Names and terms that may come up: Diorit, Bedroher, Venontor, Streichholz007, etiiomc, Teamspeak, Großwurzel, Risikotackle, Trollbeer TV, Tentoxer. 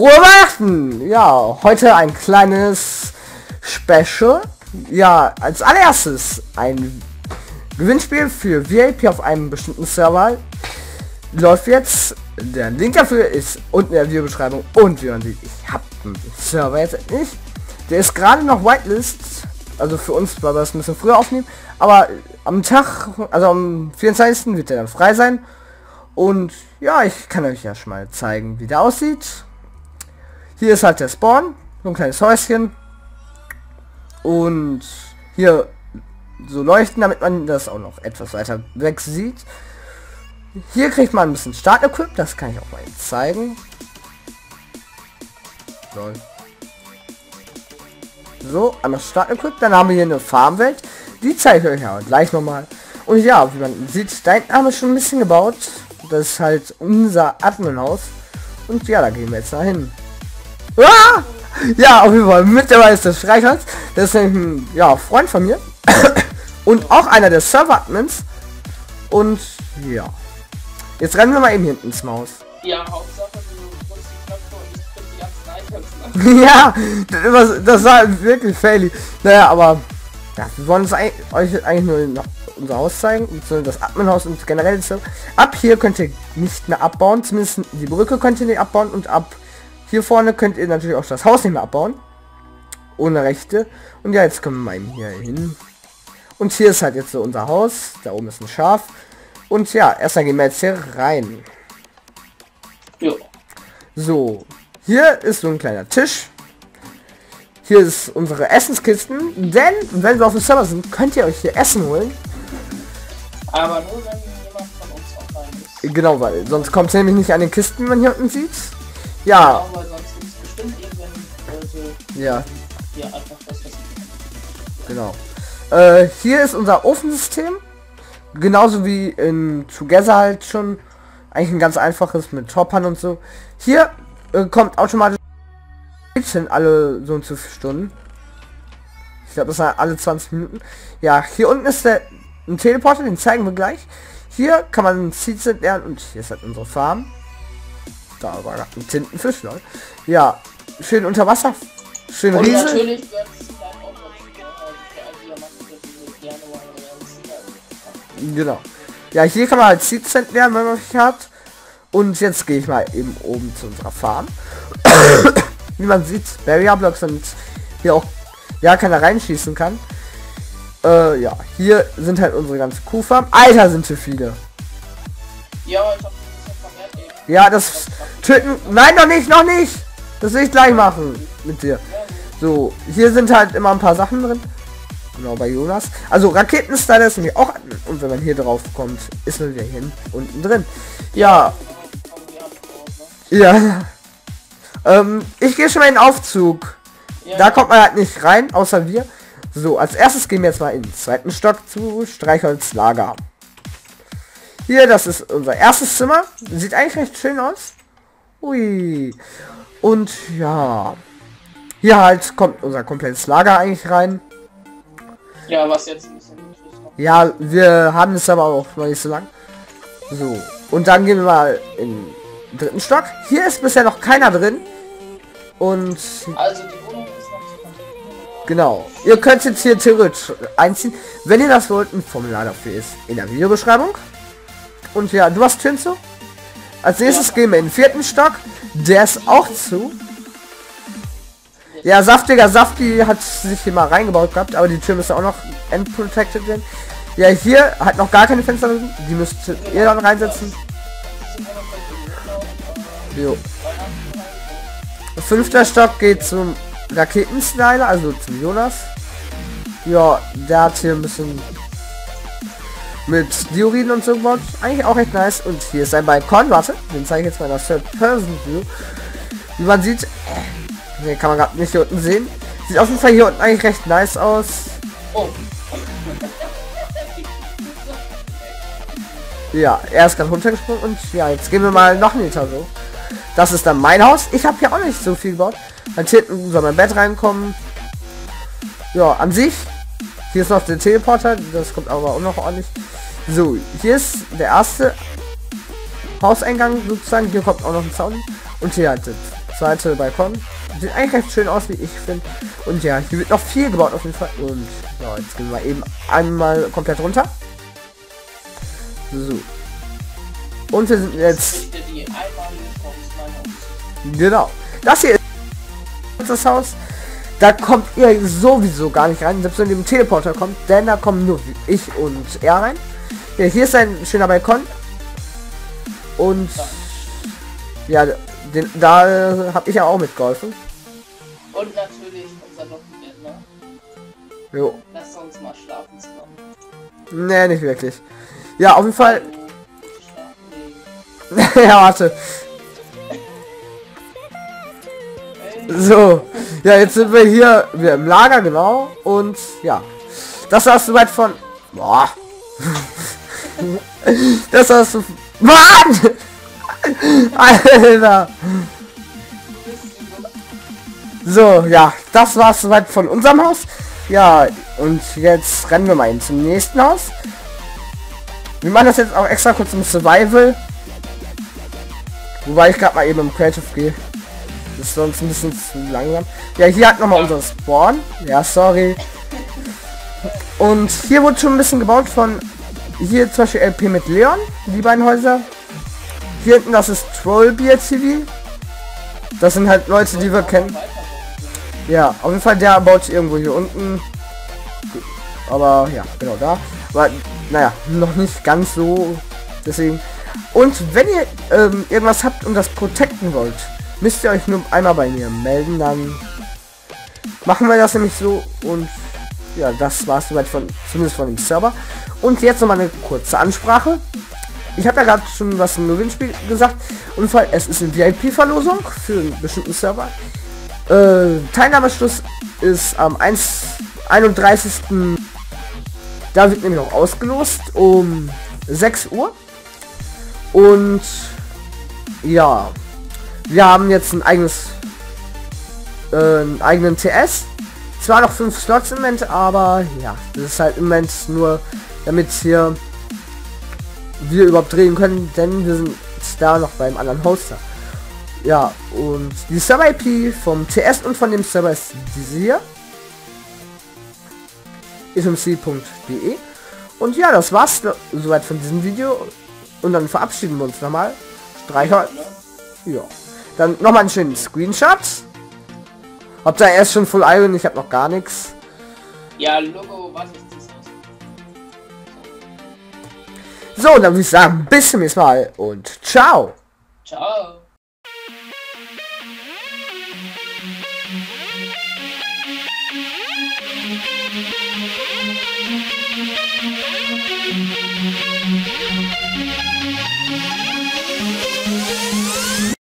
Frohe Weihnachten! Ja, heute ein kleines Special. Ja, als allererstes ein Gewinnspiel für VIP auf einem bestimmten Server. Läuft jetzt. Der Link dafür ist unten in der Videobeschreibung. Und wie man sieht, ich habe den Server jetzt nicht. Der ist gerade noch Whitelist. Also für uns, weil wir es ein bisschen früher aufnehmen. Aber am Tag, also am 24. wird der dann frei sein. Und ja, ich kann euch ja schon mal zeigen, wie der aussieht. Hier ist halt der Spawn. So ein kleines Häuschen. Und hier so leuchten, damit man das auch noch etwas weiter weg sieht. Hier kriegt man ein bisschen Start-Equip, das kann ich auch mal jetzt zeigen. So, einmal Start-Equip, dann haben wir hier eine Farmwelt. Die zeige ich euch ja gleich nochmal. Und ja, wie man sieht, da hinten haben wir schon ein bisschen gebaut. Das ist halt unser Admin-Haus. Und ja, da gehen wir jetzt dahin. Ah! Ja, auf jeden Fall, mit dabei ist das Streichholz. Das ist ein Freund von mir. Und auch einer der Server-Admins. Und ja. Jetzt rennen wir mal eben hinten ins Maus. Ja, Hauptsache, du musst die Knöpfe und ich krieg die ganzen Icons. Ja, das war wirklich faily. Naja, aber ja, wir wollen euch eigentlich nur noch unser Haus zeigen, das Adminhaus und generell das Server. Ab hier könnt ihr nicht mehr abbauen, zumindest die Brücke könnt ihr nicht abbauen und ab hier vorne könnt ihr natürlich auch das Haus nicht mehr abbauen. Ohne Rechte. Und ja, jetzt kommen wir eben hier hin. Und hier ist halt jetzt so unser Haus. Da oben ist ein Schaf. Und ja, erstmal gehen wir jetzt hier rein. Jo. So, hier ist so ein kleiner Tisch. Hier ist unsere Essenskisten. Denn, wenn wir auf dem Server sind, könnt ihr euch hier Essen holen. Aber nur, wenn jemand von uns auch rein ist. Genau, weil sonst kommt es nämlich nicht an den Kisten, wenn man hier unten sieht. Ja. Genau, weil sonst gibt es bestimmt irgendwelche, ja. Hier einfach das Essen. Genau. Hier ist unser Ofensystem, genauso wie in Together halt schon, eigentlich ein ganz einfaches mit Toppern und so. Hier kommt automatisch alle so und so viele Stunden. Ich glaube, das sind alle 20 Minuten. Ja, hier unten ist ein Teleporter, den zeigen wir gleich. Hier kann man Seeds lernen und hier ist halt unsere Farm. Da war gerade ein Tintenfisch, Leute. Ja, schön unter Wasser, schön riesig. Genau. Ja, hier kann man halt Seeds lernen, wenn man mich hat. Und jetzt gehe ich mal eben oben zu unserer Farm. Wie man sieht, Barrier Blocks sind hier auch, ja, keiner reinschießen kann. Ja, hier sind halt unsere ganzen Kuhfarmen. Alter, sind hier viele. Ja, ich hab ein bisschen vermehrt, ey. Ja, das Töten... Nein, noch nicht! Das will ich gleich machen mit dir. So, hier sind halt immer ein paar Sachen drin. Genau, bei Jonas. Also Raketenstyler ist nämlich auch, und wenn man hier drauf kommt, ist man wieder hier unten drin. Ja. Ja. Ich gehe schon mal in den Aufzug. Ja. Da kommt man halt nicht rein, außer wir. So, als erstes gehen wir jetzt mal in den zweiten Stock zu Streichholz Lager. Hier, das ist unser erstes Zimmer. Sieht eigentlich recht schön aus. Ui. Und ja. Hier halt kommt unser komplettes Lager eigentlich rein. Ja, was jetzt ein bisschen niedrig. Ja, wir haben es aber auch noch nicht so lang. So, und dann gehen wir mal in den dritten Stock. Hier ist bisher noch keiner drin. Und... Also die Wohnung ist noch nicht komplett. Genau. Ihr könnt jetzt hier theoretisch einziehen, wenn ihr das wollt. Ein Formular dafür ist in der Videobeschreibung. Und ja, du hast Türen zu. Als nächstes gehen wir in den vierten Stock. Der ist auch zu. Ja, saftiger Safti hat sich hier mal reingebaut gehabt, aber die Tür müsste auch noch unprotected werden. Ja, hier hat noch gar keine Fenster drin, die müsst ihr dann reinsetzen. Jo. Fünfter Stock geht zum Raketenstyler, also zum Jonas. Ja, der hat hier ein bisschen mit Dioriden und so gebaut, eigentlich auch echt nice. Und hier ist ein Balkon, warte, den zeige ich jetzt mal in der Third-Person-View. Wie man sieht... Nee, kann man gerade nicht hier unten sehen. Sieht auf jeden Fall hier unten eigentlich recht nice aus. Oh. Ja, er ist gerade runtergesprungen und ja, jetzt gehen wir mal noch einen Etage hoch. Das ist dann mein Haus. Ich habe hier auch nicht so viel gebaut. Halt hinten soll mein Bett reinkommen. Ja, an sich. Hier ist noch der Teleporter. Das kommt aber auch noch ordentlich. So, hier ist der erste Hauseingang sozusagen. Hier kommt auch noch ein Zaun. Und hier halt der Seite, Balkon. Sieht eigentlich recht schön aus, wie ich finde. Und ja, hier wird noch viel gebaut auf jeden Fall. Und ja, jetzt gehen wir eben einmal komplett runter. So. Und wir sind jetzt... Genau. Das hier ist das Haus. Da kommt ihr sowieso gar nicht rein, selbst wenn ihr mit dem Teleporter kommt, denn da kommen nur ich und er rein. Ja, hier ist ein schöner Balkon. Und ja, da habe ich ja auch mitgeholfen. Und natürlich unser Lockenbildner. Jo. Lass uns mal schlafen zusammen. Nee, nicht wirklich. Ja, auf jeden Fall. Ja, warte. So, ja, jetzt sind wir hier wieder im Lager, genau. Und ja, das war's soweit von... Boah. Das war's... Mann! Alter! So, ja, das war's soweit von unserem Haus. Ja, und jetzt rennen wir mal hin zum nächsten Haus. Wir machen das jetzt auch extra kurz im Survival. Wobei ich gerade mal eben im Creative gehe. Das ist sonst ein bisschen zu langsam. Ja, hier hat nochmal unser Spawn. Ja, sorry. Und hier wurde schon ein bisschen gebaut von... Hier zum Beispiel LP mit Leon, die beiden Häuser. Hier hinten, das ist Trollbeer TV. Das sind halt Leute, die wir kennen. Ja, auf jeden Fall, der baut irgendwo hier unten. Aber ja, genau da. Aber naja, noch nicht ganz so. Deswegen. Und wenn ihr irgendwas habt und das protecten wollt, müsst ihr euch nur einmal bei mir melden, dann machen wir das nämlich so. Und ja, das war es soweit von, zumindest von dem Server. Und jetzt nochmal eine kurze Ansprache. Ich habe ja gerade schon was im Gewinnspiel gesagt. Und vor allem, es ist eine VIP-Verlosung für einen bestimmten Server. Teilnahmeschluss ist am 31. Da wird nämlich auch ausgelost um 6 Uhr. Und ja, wir haben jetzt ein eigenes, einen eigenen TS. Zwar noch 5 Slots im Moment, aber ja, das ist halt im Moment nur, damit hier wir überhaupt drehen können, denn wir sind da noch beim anderen Hoster. Ja, und die Server-IP vom TS und von dem Server ist diese hier. etiiomc.de. Und ja, das war's soweit von diesem Video. Und dann verabschieden wir uns nochmal. Streichholz. Ja. Dann nochmal einen schönen Screenshot. Hab da erst schon Full Iron, ich hab noch gar nichts. Ja, Logo, was ist das? So, dann würde ich sagen, bis zum nächsten Mal und ciao. Ciao.